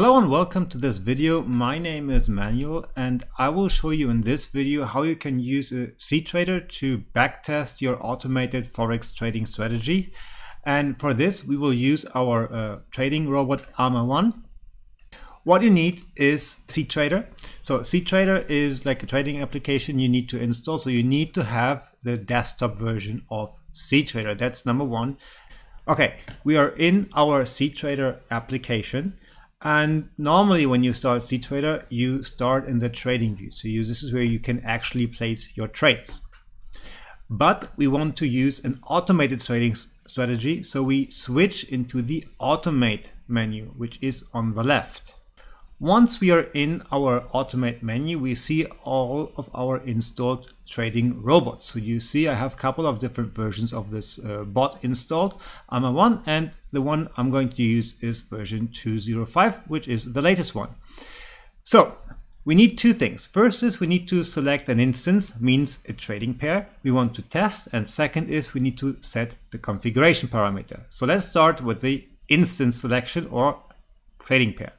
Hello and welcome to this video. My name is Manuel and I will show you in this video how you can use a cTrader to backtest your automated forex trading strategy. And for this we will use our trading robot AlmaM1. What you need is cTrader. So cTrader is like a trading application you need to install. So you need to have the desktop version of cTrader. That's number one. Okay, we are in our cTrader application. And normally when you start cTrader, you start in the trading view. So this is where you can actually place your trades. But we want to use an automated trading strategy. So we switch into the automate menu, which is on the left. Once we are in our automate menu, we see all of our installed trading robots. So you see I have a couple of different versions of this bot installed. AlmaM1, and the one I'm going to use is version 2.05, which is the latest one. So we need two things. First is we need to select an instance, means a trading pair we want to test, and second is we need to set the configuration parameter. So let's start with the instance selection or trading pair.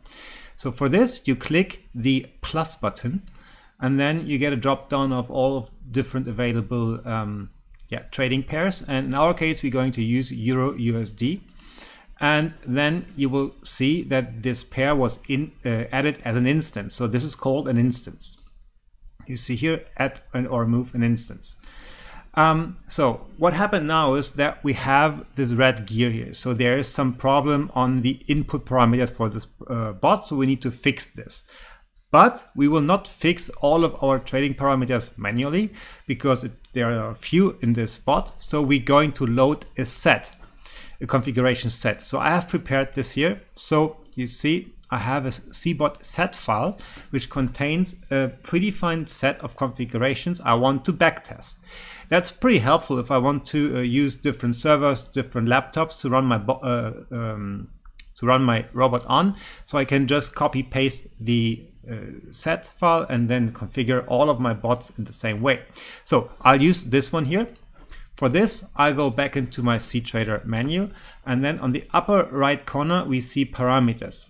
So for this, you click the plus button and then you get a drop down of all of different available trading pairs. And in our case, we're going to use EURUSD. And then you will see that this pair was added as an instance. So this is called an instance. You see here, add or remove an instance. So what happened now is that we have this red gear here. So there is some problem on the input parameters for this bot, so we need to fix this. But we will not fix all of our trading parameters manually because there are a few in this bot. So we're going to load a set, a configuration set. So I have prepared this here. So you see I have a cbot set file which contains a predefined set of configurations I want to backtest. That's pretty helpful if I want to use different servers, different laptops to run my robot on. So I can just copy paste the set file and then configure all of my bots in the same way. So I'll use this one here. For this, I go back into my cTrader menu, and then on the upper right corner we see parameters.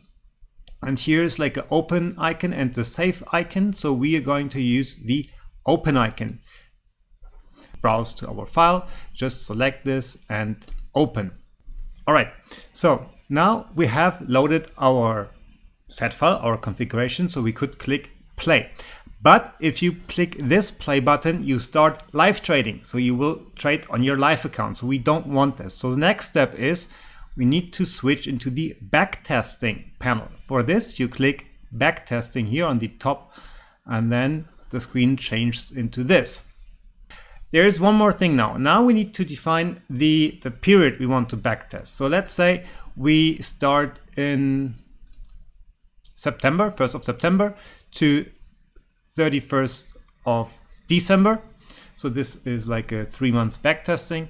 And here's like an open icon and the save icon. So we are going to use the open icon. Browse to our file, just select this and open. All right, so now we have loaded our set file, our configuration, so we could click play. But if you click this play button, you start live trading. So you will trade on your live account. So we don't want this. So the next step is we need to switch into the backtesting panel. For this, you click backtesting here on the top, and then the screen changes into this. There is one more thing now. Now we need to define the period we want to backtest. So let's say we start in September, 1st of September to 31st of December. So this is like a 3 months backtesting,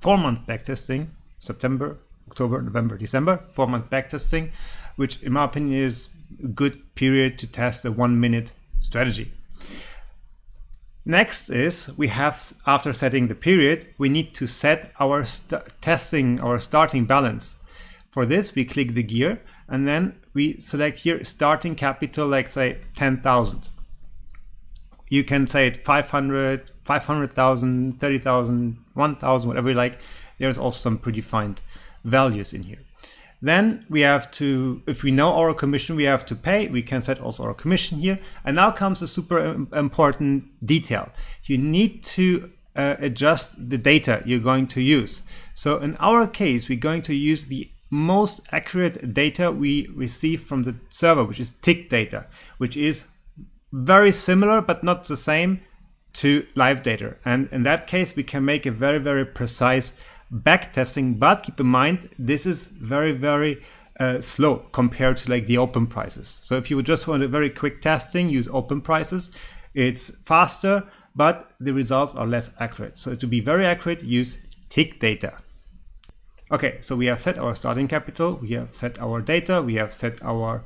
4 month backtesting, September, October, November, December, 4 month backtesting, which in my opinion is a good period to test a 1 minute strategy. Next is we have, after setting the period, we need to set our starting balance. For this, we click the gear and then we select here starting capital, like say 10,000. You can say it 500, 500,000, 30,000, 1,000, whatever you like. There's also some predefined values in here. Then we have to, if we know our commission we have to pay, we can set also our commission here. And now comes a super important detail. You need to adjust the data you're going to use. So in our case, we're going to use the most accurate data we receive from the server, which is tick data, which is very similar but not the same to live data. And in that case, we can make a very, very precise backtesting, but keep in mind this is very, very slow compared to like the open prices. So if you just want a very quick testing, use open prices. It's faster, but the results are less accurate. So to be very accurate, use tick data. Okay, so we have set our starting capital, we have set our data, we have set our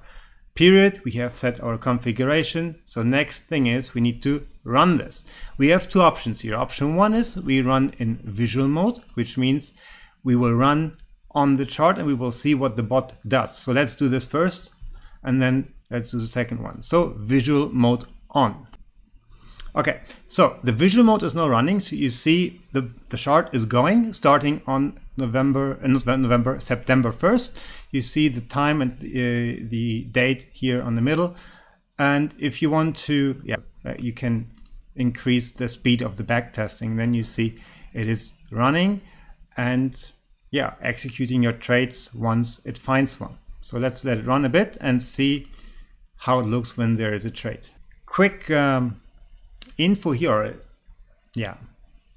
period, we have set our configuration. So next thing is we need to run this. We have two options here. Option one is we run in visual mode, which means we will run on the chart and we will see what the bot does. So let's do this first and then let's do the second one. So visual mode on. Okay, so the visual mode is now running. So you see the chart is going, starting on September 1st. You see the time and the date here on the middle. And if you want to, you can increase the speed of the backtesting. Then you see it is running and executing your trades once it finds one. So let's let it run a bit and see how it looks when there is a trade. Quick info here,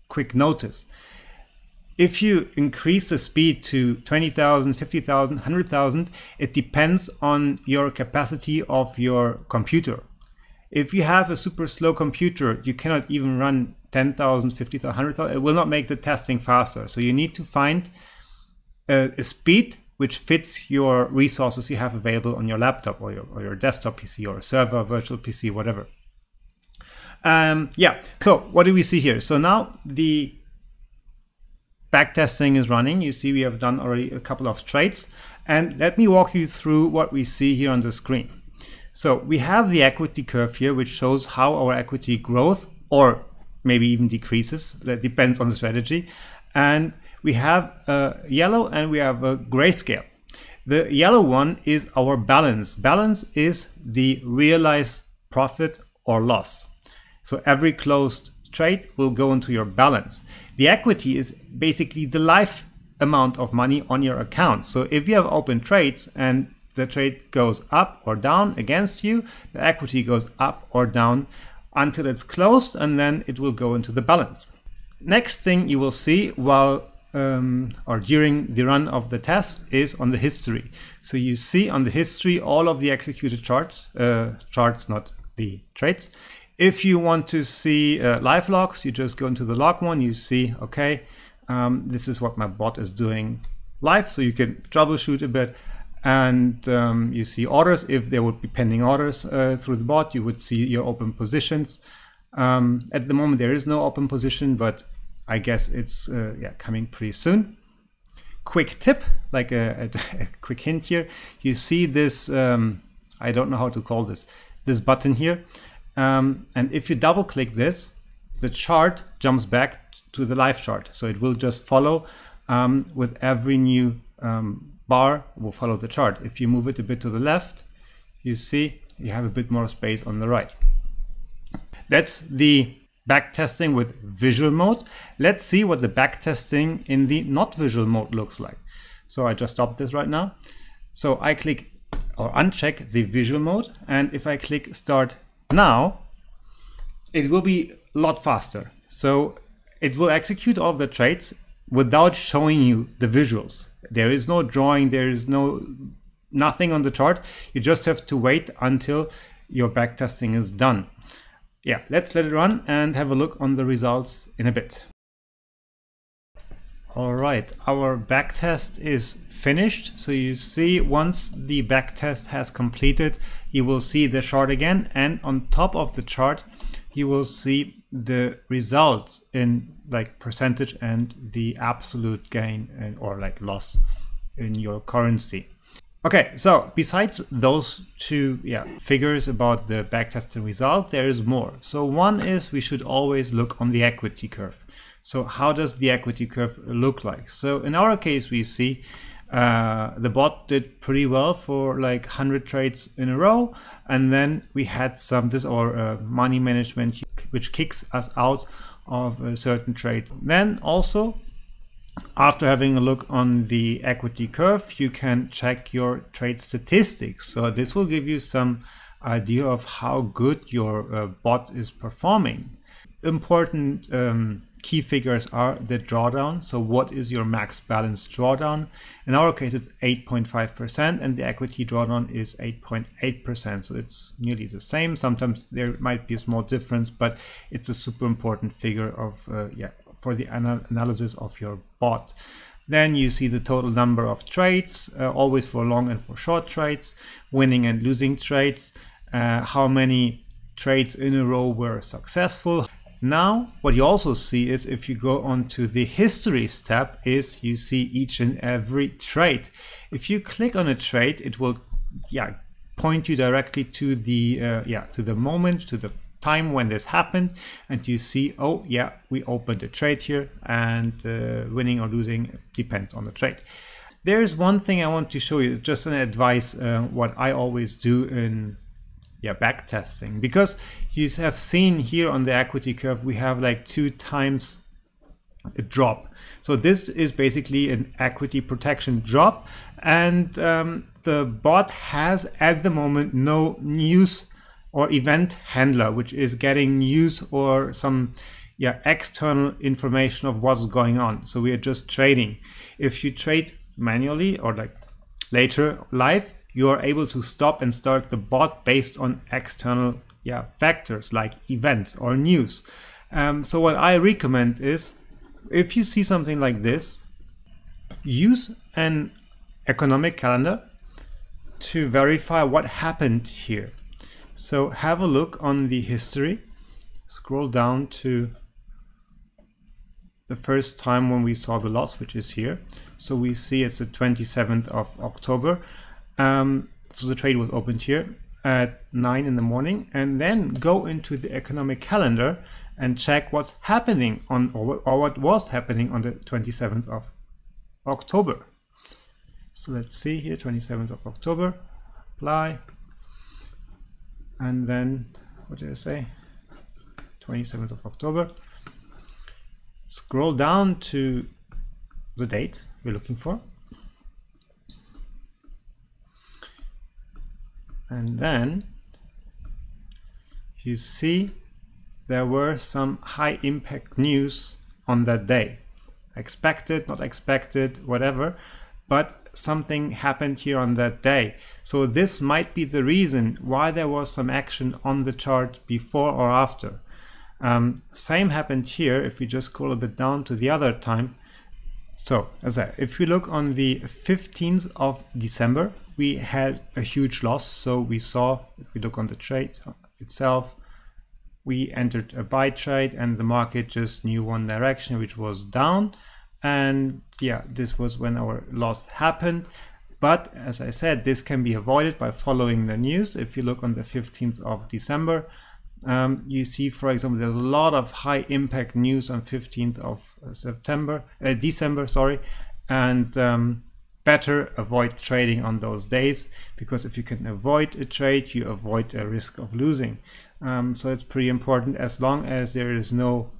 quick notice. If you increase the speed to 20,000, 50,000, 100,000, it depends on your capacity of your computer. If you have a super slow computer, you cannot even run 10,000, 50,000, 100,000. It will not make the testing faster. So you need to find a speed which fits your resources you have available on your laptop or your desktop PC or server, virtual PC, whatever. So what do we see here? So now the backtesting is running. You see we have done already a couple of trades. And let me walk you through what we see here on the screen. So we have the equity curve here, which shows how our equity growth or maybe even decreases. That depends on the strategy. And we have a yellow and we have a grayscale. The yellow one is our balance. Balance is the realized profit or loss. So every closed trade will go into your balance. The equity is basically the life amount of money on your account. So if you have open trades and the trade goes up or down against you, the equity goes up or down until it's closed, and then it will go into the balance. Next thing you will see while or during the run of the test is on the history. So you see on the history all of the executed charts, not the trades. If you want to see live logs, you just go into the log one, you see, okay, this is what my bot is doing live, so you can troubleshoot a bit. And you see orders. If there would be pending orders through the bot, you would see your open positions. At the moment, there is no open position, but I guess it's coming pretty soon. Quick tip, like a quick hint here. You see this, I don't know how to call this, this button here. And if you double click this, the chart jumps back to the live chart. So it will just follow with every new bar will follow the chart. If you move it a bit to the left, you see you have a bit more space on the right. That's the backtesting with visual mode. Let's see what the backtesting in the not visual mode looks like. So I just stopped this right now. So I click or uncheck the visual mode, and if I click start now, it will be a lot faster. So it will execute all of the trades without showing you the visuals. There is no drawing, there is nothing on the chart. You just have to wait until your backtesting is done. Let's let it run and have a look on the results in a bit. All right, our backtest is finished. So you see once the backtest has completed, you will see the chart again, and on top of the chart, you will see the result in like percentage and the absolute gain and, or like loss in your currency. Okay, so besides those two figures about the backtesting result, there is more. So one is we should always look on the equity curve. So how does the equity curve look like? So in our case, we see the bot did pretty well for like 100 trades in a row, and then we had some money management which kicks us out of a certain trade. Then also, after having a look on the equity curve, you can check your trade statistics. So this will give you some idea of how good your bot is performing. Important key figures are the drawdown. So what is your max balance drawdown? In our case, it's 8.5%, and the equity drawdown is 8.8%. So it's nearly the same. Sometimes there might be a small difference, but it's a super important figure of for the analysis of your bot. Then you see the total number of trades, always for long and for short trades, winning and losing trades, how many trades in a row were successful, Now, what you also see is if you go on to the histories tab is you see each and every trade. If you click on a trade, it will point you directly to the moment, to the time when this happened, and you see, oh yeah, we opened a trade here, and winning or losing depends on the trade. There's one thing I want to show you, just an advice, what I always do in back testing, because you have seen here on the equity curve we have like 2 times a drop. So this is basically an equity protection drop, and the bot has at the moment no news or event handler, which is getting news or some external information of what's going on. So we are just trading. If you trade manually or like later live, you are able to stop and start the bot based on external factors like events or news. So what I recommend is, if you see something like this, use an economic calendar to verify what happened here. So have a look on the history, scroll down to the first time when we saw the loss, which is here. So we see it's the 27th of October. So the trade was opened here at 9 in the morning, and then go into the economic calendar and check what's happening on, or what was happening on the 27th of October. So let's see here, 27th of October, apply, and then what did I say? 27th of October. Scroll down to the date we're looking for. And then you see there were some high impact news on that day. Expected, not expected, whatever, but something happened here on that day. So this might be the reason why there was some action on the chart before or after. Same happened here if we just scroll a bit down to the other time. So as I, if we look on the 15th of December, we had a huge loss. So we saw, if we look on the trade itself, we entered a buy trade and the market just knew one direction, which was down. And yeah, this was when our loss happened. But as I said, this can be avoided by following the news. If you look on the 15th of December, you see, for example, there's a lot of high impact news on 15th of December, sorry, and better avoid trading on those days, because if you can avoid a trade, you avoid a risk of losing. So it's pretty important, as long as there is no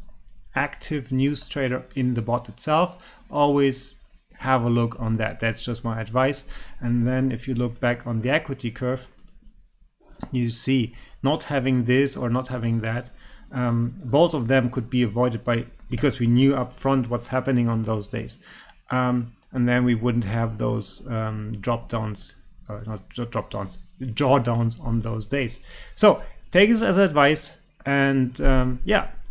active news trader in the bot itself, always have a look on that. That's just my advice. And then if you look back on the equity curve, you see not having this or not having that, both of them could be avoided by, because we knew up front what's happening on those days. And then we wouldn't have those drawdowns on those days. So take this as advice, and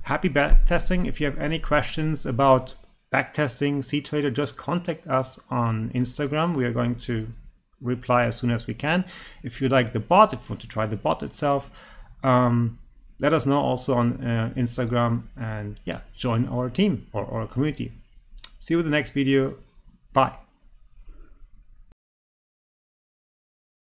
happy back testing. If you have any questions about backtesting cTrader, just contact us on Instagram. We are going to reply as soon as we can. If you like the bot, if you want to try the bot itself, let us know also on Instagram, and join our team or our community. See you in the next video. Bye.